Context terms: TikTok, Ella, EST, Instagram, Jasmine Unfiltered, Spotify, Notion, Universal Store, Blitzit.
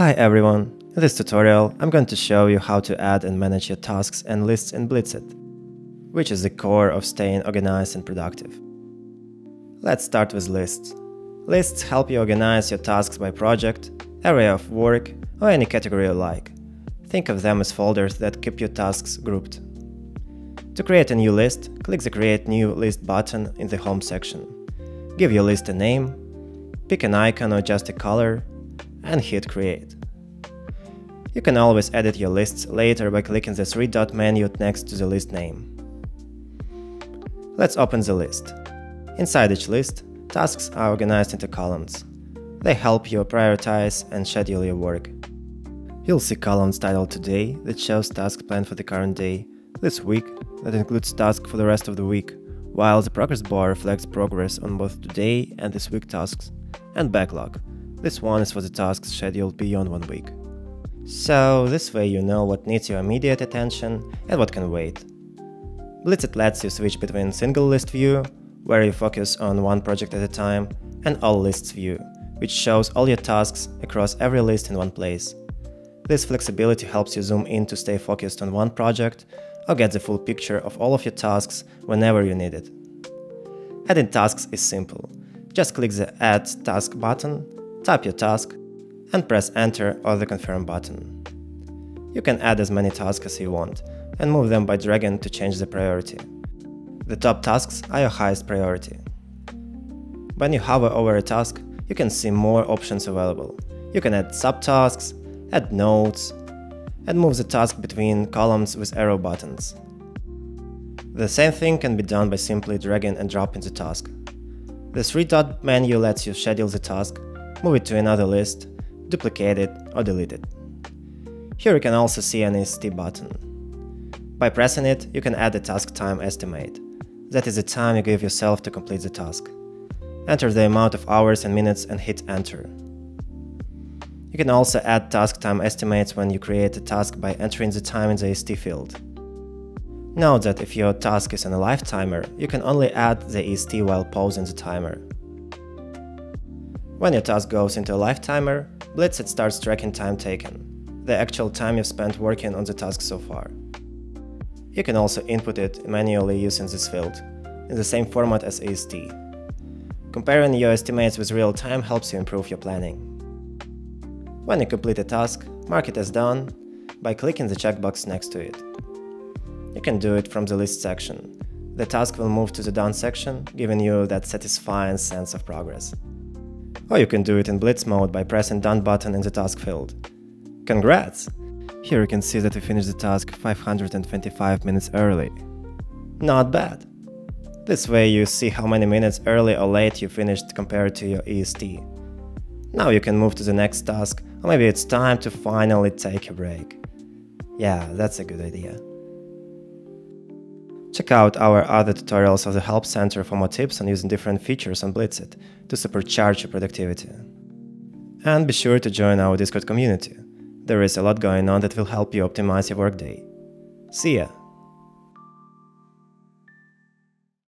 Hi everyone! In this tutorial I'm going to show you how to add and manage your tasks and lists in Blitzit, which is the core of staying organized and productive. Let's start with lists. Lists help you organize your tasks by project, area of work, or any category you like. Think of them as folders that keep your tasks grouped. To create a new list, click the Create New List button in the Home section. Give your list a name, pick an icon or just a color, and hit Create. You can always edit your lists later by clicking the three-dot menu next to the list name. Let's open the list. Inside each list, tasks are organized into columns. They help you prioritize and schedule your work. You'll see columns titled Today that shows tasks planned for the current day, This Week that includes tasks for the rest of the week, while the progress bar reflects progress on both today and this week tasks, and Backlog. This one is for the tasks scheduled beyond 1 week. So this way you know what needs your immediate attention and what can wait. Blitzit lets you switch between single list view, where you focus on one project at a time, and all lists view, which shows all your tasks across every list in one place. This flexibility helps you zoom in to stay focused on one project or get the full picture of all of your tasks whenever you need it. Adding tasks is simple. Just click the Add Task button, type your task, and press Enter or the Confirm button. You can add as many tasks as you want, and move them by dragging to change the priority. The top tasks are your highest priority. When you hover over a task, you can see more options available. You can add subtasks, add nodes, and move the task between columns with arrow buttons. The same thing can be done by simply dragging and dropping the task. The three-dot menu lets you schedule the task, move it to another list, duplicate it or delete it. Here you can also see an EST button. By pressing it, you can add a task time estimate. That is the time you give yourself to complete the task. Enter the amount of hours and minutes and hit Enter. You can also add task time estimates when you create a task by entering the time in the EST field. Note that if your task is on a live timer, you can only add the EST while pausing the timer. When your task goes into a live timer, Blitzit starts tracking time taken, the actual time you've spent working on the task so far. You can also input it manually using this field, in the same format as EST. Comparing your estimates with real time helps you improve your planning. When you complete a task, mark it as done by clicking the checkbox next to it. You can do it from the list section. The task will move to the done section, giving you that satisfying sense of progress. Or you can do it in Blitz mode by pressing Done button in the task field. Congrats! Here you can see that we finished the task 525 minutes early. Not bad! This way you see how many minutes early or late you finished compared to your EST. Now you can move to the next task, or maybe it's time to finally take a break. Yeah, that's a good idea. Check out our other tutorials of the Help Center for more tips on using different features on Blitzit to supercharge your productivity. And be sure to join our Discord community. There is a lot going on that will help you optimize your workday. See ya!